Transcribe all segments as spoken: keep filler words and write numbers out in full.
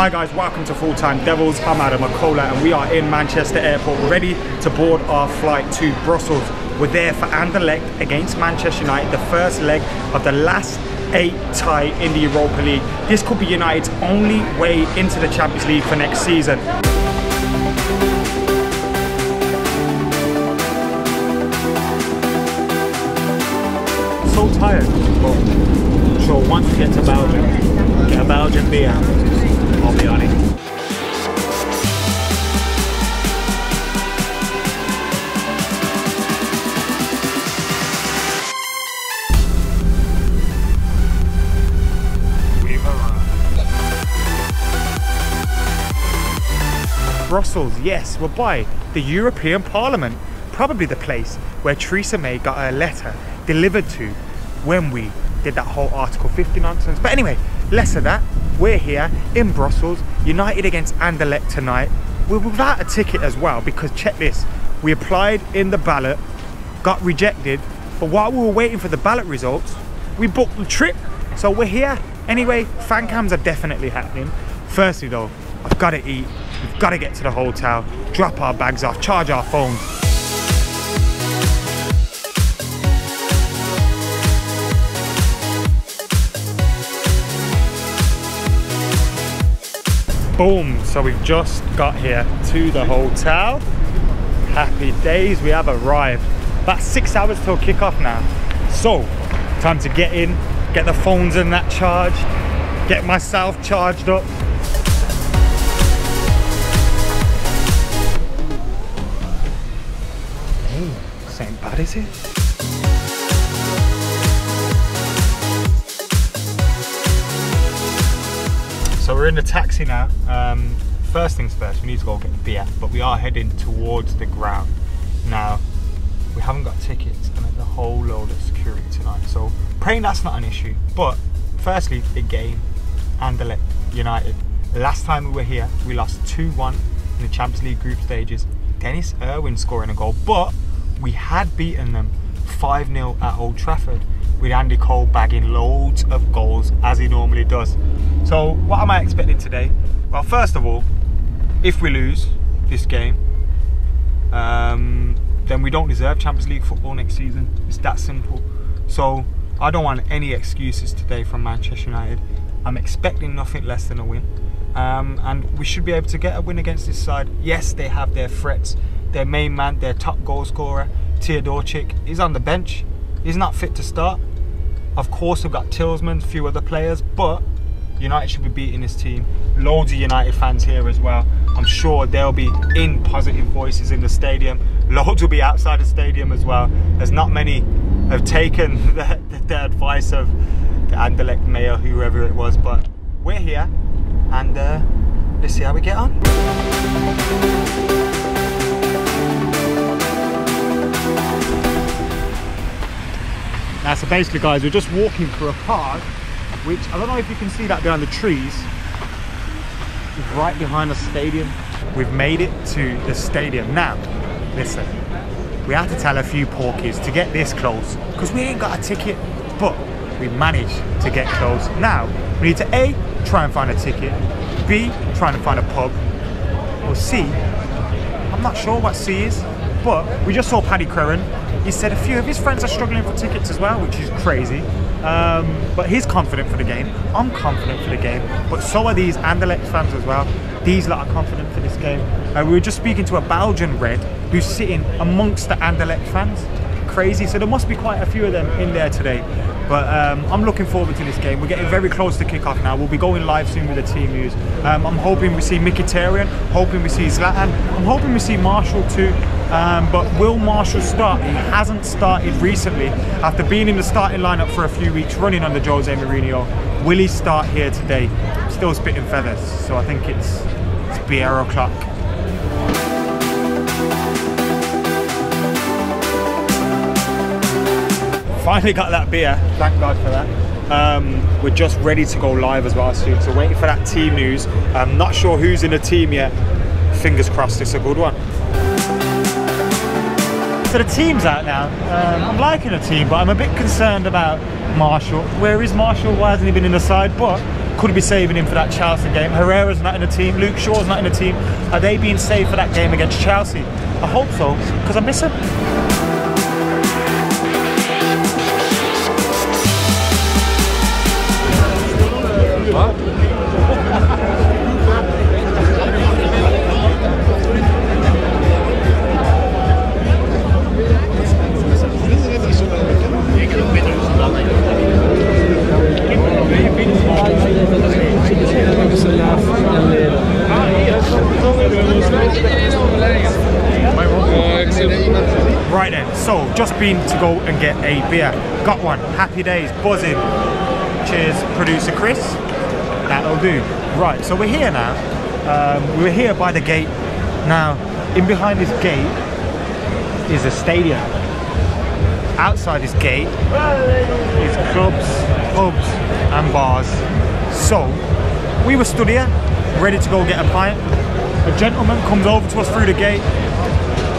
Hi guys, welcome to Full Time Devils. I'm Adam MacCollar and we are in Manchester Airport ready to board our flight to Brussels. We're there for Anderlecht against Manchester United, the first leg of the last eight tie in the Europa League. This could be United's only way into the Champions League for next season. So tired, but sure, once we get to Belgium, get a Belgian beer. I'll be on it. We've arrived. Brussels, yes, we're by the European Parliament, probably the place where Theresa May got her letter delivered to when we did that whole Article fifty nonsense. But anyway, less of that. We're here in Brussels, United against Anderlecht tonight. We're without a ticket as well, because check this, we applied in the ballot, got rejected, but while we were waiting for the ballot results, we booked the trip, so we're here. Anyway, fan cams are definitely happening. Firstly though, I've got to eat, we've got to get to the hotel, drop our bags off, charge our phones. Boom, so we've just got here to the hotel. Happy days, we have arrived. About six hours till kickoff now. So, time to get in, get the phones in that charged, get myself charged up. Hey, this ain't bad, is it? So we're in a taxi now. Um, first things first, we need to go get beer, but we are heading towards the ground. Now, we haven't got tickets and there's a whole load of security tonight, so praying that's not an issue. But firstly, the game, Anderlecht United. Last time we were here, we lost two one in the Champions League group stages. Denis Irwin scoring a goal, but we had beaten them five nil at Old Trafford, with Andy Cole bagging loads of goals as he normally does. So what am I expecting today? Well, first of all, if we lose this game, um, then we don't deserve Champions League football next season. It's that simple. So I don't want any excuses today from Manchester United. I'm expecting nothing less than a win. Um, and we should be able to get a win against this side. Yes, they have their threats. Their main man, their top goal scorer, Teodorczyk, is on the bench. He's not fit to start. Of course, we've got Tillsman, a few other players, but United should be beating this team. Loads of United fans here as well. I'm sure they'll be in positive voices in the stadium. Loads will be outside the stadium as well. There's not many have taken the, the, the advice of the Anderlecht mayor, whoever it was, but we're here and uh, let's see how we get on. Now, so basically guys, we're just walking through a park, which I don't know if you can see that behind the trees, it's right behind the stadium. We've made it to the stadium. Now, listen, we had to tell a few porkies to get this close, because we ain't got a ticket, but we managed to get close. Now, we need to A, try and find a ticket, B, try and find a pub, or C, I'm not sure what C is, but we just saw Paddy Crerand. He said a few of his friends are struggling for tickets as well, which is crazy. Um, but he's confident for the game. I'm confident for the game. But so are these Anderlecht fans as well. These lot are confident for this game. Uh, we were just speaking to a Belgian red who's sitting amongst the Anderlecht fans. Crazy. So there must be quite a few of them in there today. But um, I'm looking forward to this game. We're getting very close to kickoff now. We'll be going live soon with the team news. Um, I'm hoping we see Mkhitaryan. Hoping we see Zlatan. I'm hoping we see Martial too. Um, but will Martial start? He hasn't started recently after being in the starting lineup for a few weeks running under Jose Mourinho. Will he start here today? Still spitting feathers, so I think it's, it's beer o'clock. Finally got that beer, thank God for that. Um, we're just ready to go live as well soon, so waiting for that team news. I'm not sure who's in the team yet. Fingers crossed it's a good one. So the team's out now. Um, I'm liking the team, but I'm a bit concerned about Martial. Where is Martial? Why hasn't he been in the side? But could be saving him for that Chelsea game. Herrera's not in the team, Luke Shaw's not in the team. Are they being saved for that game against Chelsea? I hope so, because I miss him. Right then, so just been to go and get a beer. Got one, happy days, buzzing. Cheers, producer Chris. That'll do. Right, so we're here now. Um, we're here by the gate. Now, in behind this gate is a stadium. Outside this gate is clubs, pubs and bars. So, we were stood here, ready to go get a pint. A gentleman comes over to us through the gate.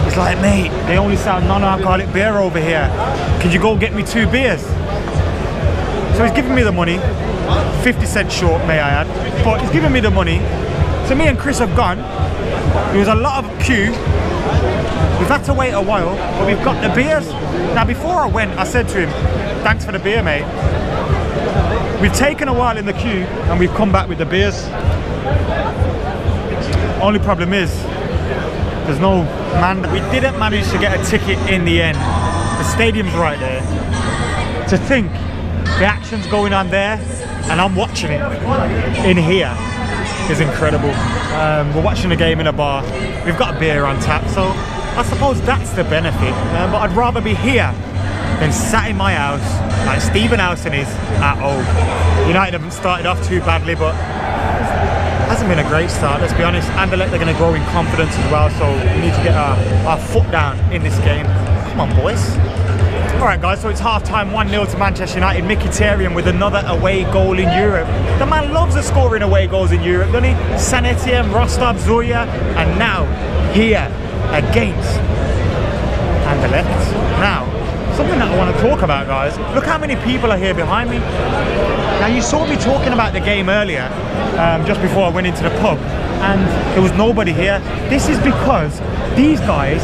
He's like, mate, they only sell non-alcoholic beer over here. Can you go get me two beers? So he's giving me the money, fifty cents short, may I add, but he's giving me the money. So me and Chris have gone. There was a lot of queue. We've had to wait a while, but we've got the beers. Now before I went, I said to him, thanks for the beer, mate. We've taken a while in the queue and we've come back with the beers. Only problem is, there's no man. We didn't manage to get a ticket in the end. The stadium's right there. To think, the action's going on there, and I'm watching it in here is incredible. Um, we're watching the game in a bar. We've got a beer on tap, so I suppose that's the benefit. Um, but I'd rather be here than sat in my house like Steven Allison is at home. United haven't started off too badly, but hasn't been a great start, let's be honest. Anderlecht, they're going to grow in confidence as well, so we need to get our, our foot down in this game. Come on, boys. All right, guys, so it's half-time, one nil to Manchester United. Mkhitaryan with another away goal in Europe. The man loves a scoring away goals in Europe, doesn't he? San Etienne, Rostov, Zorya, and now here against Anderlecht. Now, something that I want to talk about, guys. Look how many people are here behind me. Now, you saw me talking about the game earlier, um, just before I went into the pub, and there was nobody here. This is because these guys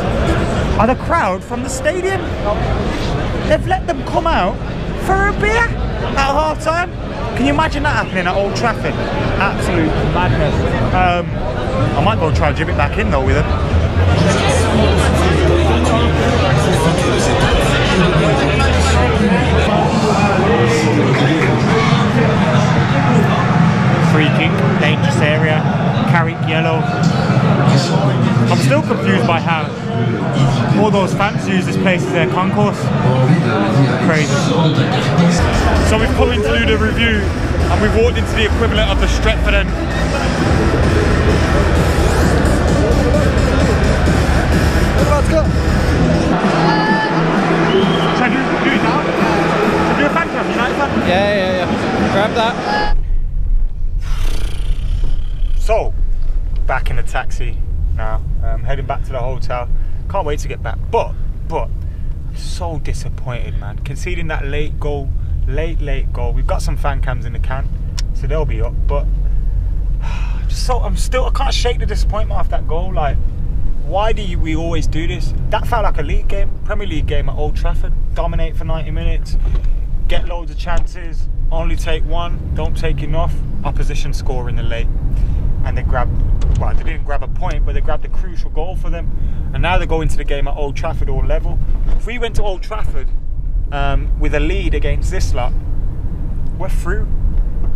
are the crowd from the stadium. They've let them come out for a beer at half time. Can you imagine that happening at Old Trafford? Absolute madness. Um, I might go try and jib it back in, though, with them. Free kick, dangerous area, carrot yellow. I'm still confused by how all those fans use this place as their concourse. Crazy. So we've come in to do the review and we've walked into the equivalent of the Stretford End. Let's go. Should I do, do it now? Should I do a fan cam, United fan cam? Yeah, yeah, yeah. Grab that. So, back in the taxi now. I'm heading back to the hotel. Can't wait to get back. But, but, I'm so disappointed, man. Conceding that late goal, late, late goal. We've got some fan cams in the can, so they'll be up. But, just so, I'm still, I can't shake the disappointment off that goal. Like, why do you, we always do this? That felt like a league game, Premier League game at Old Trafford. Dominate for ninety minutes, get loads of chances, only take one, don't take enough. Opposition score in the late. And they grabbed, well, they didn't grab a point, but they grabbed a crucial goal for them. And now they go into the game at Old Trafford all level. If we went to Old Trafford um, with a lead against this lot, we're through.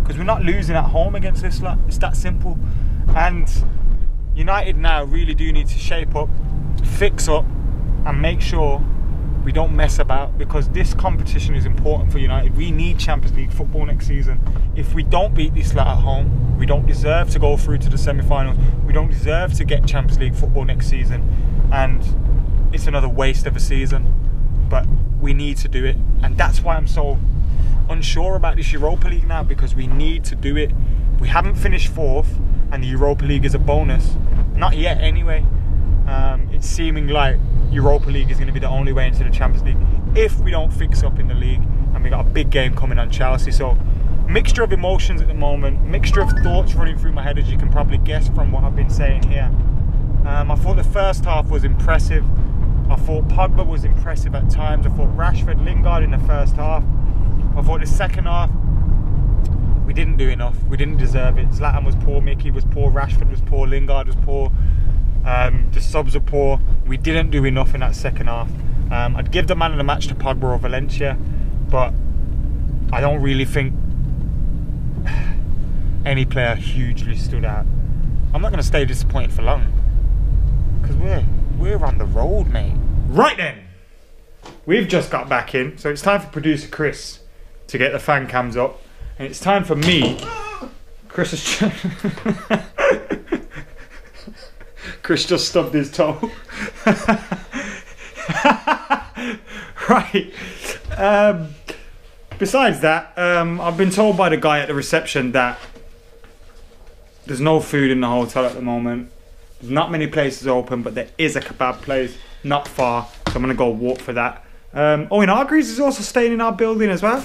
Because we're not losing at home against this lot. It's that simple. And United now really do need to shape up, fix up, and make sure we don't mess about, because this competition is important for United. We need Champions League football next season. If we don't beat this lot at home, we don't deserve to go through to the semi-finals. We don't deserve to get Champions League football next season, and it's another waste of a season. But we need to do it, and that's why I'm so unsure about this Europa League now, because we need to do it. We haven't finished fourth, and the Europa League is a bonus. Not yet anyway. Um, it's seeming like Europa League is going to be the only way into the Champions League if we don't fix up in the league, and we got a big game coming on Chelsea. So mixture of emotions at the moment, mixture of thoughts running through my head, as you can probably guess from what I've been saying here. Um, I thought the first half was impressive. I thought Pogba was impressive at times. I thought Rashford, Lingard in the first half. I thought the second half, we didn't do enough. We didn't deserve it. Zlatan was poor, Mickey was poor, Rashford was poor, Lingard was poor. Um, the subs are poor. We didn't do enough in that second half. Um, I'd give the man of the match to Pogba or Valencia, but I don't really think any player hugely stood out. I'm not going to stay disappointed for long, because we're, we're on the road, mate. Right then, we've just got back in, so it's time for producer Chris to get the fan cams up, and it's time for me. Chris has... Chris just stubbed his toe. Right. Um, besides that, um, I've been told by the guy at the reception that there's no food in the hotel at the moment. There's not many places open, but there is a kebab place not far, so I'm gonna go walk for that. Um, oh, and Argreaves is also staying in our building as well.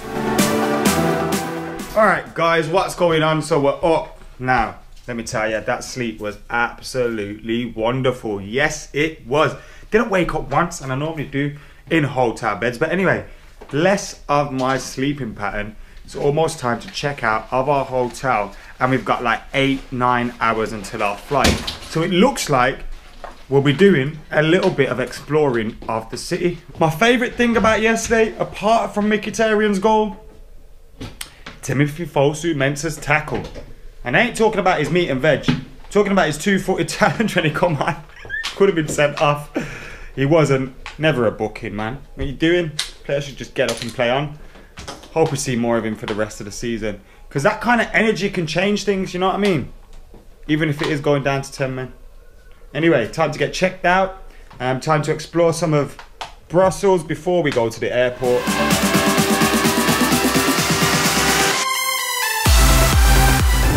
All right, guys, what's going on? So we're up now. Let me tell you, that sleep was absolutely wonderful. Yes, it was. Didn't wake up once, and I normally do in hotel beds. But anyway, less of my sleeping pattern. It's almost time to check out of our hotel, and we've got like eight, nine hours until our flight. So it looks like we'll be doing a little bit of exploring of the city. My favorite thing about yesterday, apart from Mkhitaryan's goal, Timothy Fosu Mensah's tackle. And I ain't talking about his meat and veg. I'm talking about his two-footed challenge when he come on. Could have been sent off. He wasn't. Never a booking, man. What are you doing? Players should just get up and play on. Hope we see more of him for the rest of the season, because that kind of energy can change things, you know what I mean? Even if it is going down to ten men. Anyway, time to get checked out. Um, time to explore some of Brussels before we go to the airport.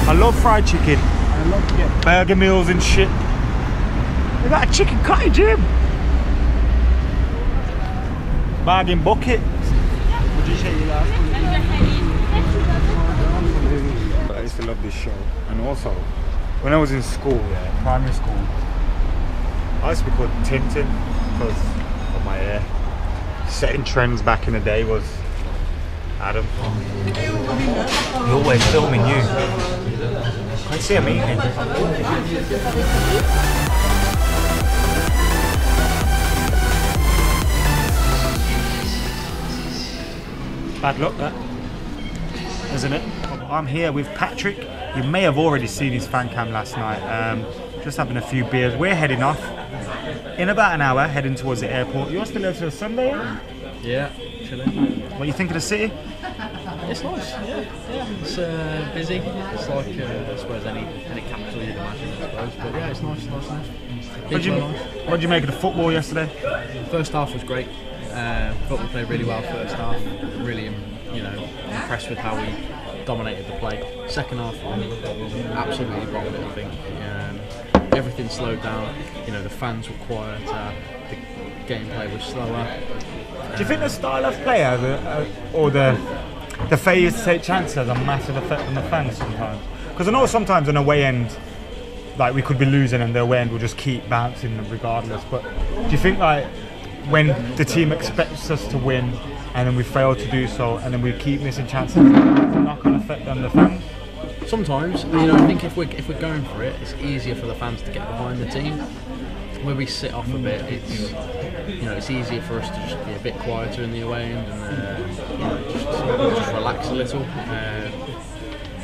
I love fried chicken. I love to get burger meals and shit. They got a chicken cottage here. Bargain bucket. What did you say you last one? I used to love this show. And also, when I was in school, yeah, primary school, I used to be called Tintin because of my hair. Setting trends back in the day was Adam. You're always filming you. I see him eating. Bad luck that, isn't it? I'm here with Patrick. You may have already seen his fan cam last night. Um, just having a few beers. We're heading off in about an hour, heading towards the airport. You're still there till Sunday? Yeah, chilling. What do you think of the city? It's nice, yeah, yeah. It's uh, busy. It's like uh, I suppose any any capital you'd imagine, I suppose. But yeah, it's nice, nice, nice. What did you, nice. Did you make of the football yesterday? First half was great. Uh, thought we played really well first half. Really, you know, impressed with how we dominated the play. Second half, I mean, absolutely bombed it. I think um, everything slowed down. You know, the fans were quieter. The gameplay was slower. Uh, Do you think the style of play or the, uh, or the The failure to take chances has a massive effect on the fans sometimes? Because I know sometimes on a away end, like, we could be losing and the away end will just keep bouncing regardless. But do you think, like, when the team expects us to win and then we fail to do so and then we keep missing chances, it's not going to affect on the fans? Sometimes. You know, I think if we're, if we're going for it, it's easier for the fans to get behind the team. Where we sit off a bit, it's, you know, it's easier for us to just be a bit quieter in the away end and uh, you know, just, just relax a little. Uh,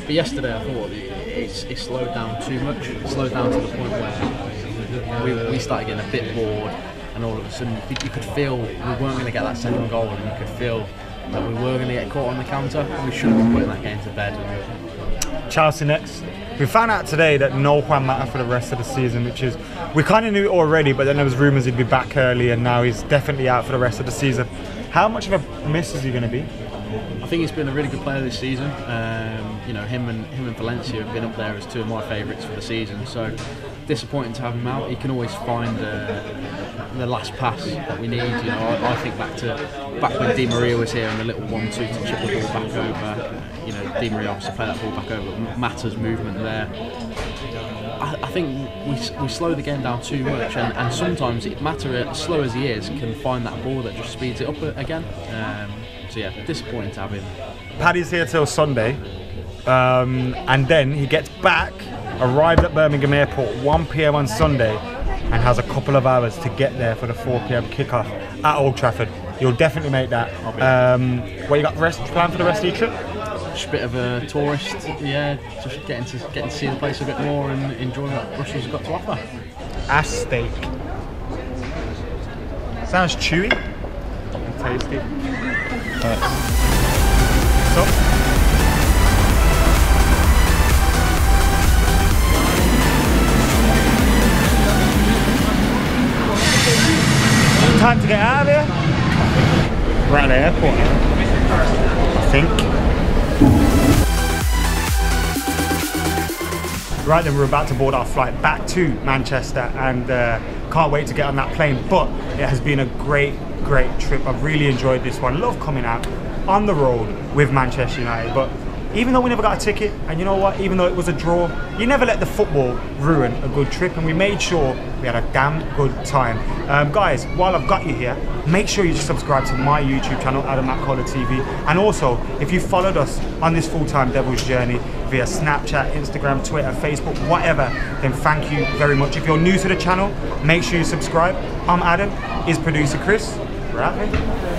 but yesterday, I thought it, it, it slowed down too much. It slowed down to the point where we, we started getting a bit bored, and all of a sudden you could feel we weren't going to get that second goal, and you could feel that we were going to get caught on the counter. We should have been putting that game to bed. Chelsea next. We found out today that no Juan Mata for the rest of the season, which is, we kind of knew it already, but then there was rumours he'd be back early, and now he's definitely out for the rest of the season. How much of a miss is he going to be? I think he's been a really good player this season. Um, you know, him and him and Valencia have been up there as two of my favourites for the season. So disappointing to have him out. He can always find uh, the last pass that we need. You know, I, I think back to back when Di Maria was here and the little one-two to chip the ball back over. You know, Di Maria obviously played that ball back over. Mata's movement there. I, I think we we slow the game down too much, and, and sometimes it Mata, as slow as he is, can find that ball that just speeds it up again. Um, So yeah, disappointing to have him. Paddy's here till Sunday, um, and then he gets back, arrived at Birmingham Airport one p m on Sunday, and has a couple of hours to get there for the four p m kickoff at Old Trafford. You'll definitely make that. Um, what you got rest planned for the rest of your trip? Just a bit of a tourist, yeah. Just getting to getting to see the place a bit more and enjoying what Russia's got to offer. Ass steak. Sounds chewy and tasty. Right. So. Time to get out of here. We're at the airport, I think. Right then, we're about to board our flight back to Manchester, and uh, can't wait to get on that plane. But it has been a great. Great trip. I've really enjoyed this one. Love coming out on the road with Manchester United. But even though we never got a ticket, and you know what, even though it was a draw, you never let the football ruin a good trip, and we made sure we had a damn good time. Um, guys, while I've got you here, make sure you subscribe to my YouTube channel, Adam MacCollar T V, and also if you followed us on this Full Time Devils journey via Snapchat, Instagram, Twitter, Facebook, whatever, then thank you very much. If you're new to the channel, make sure you subscribe. I'm Adam, is producer Chris. Right.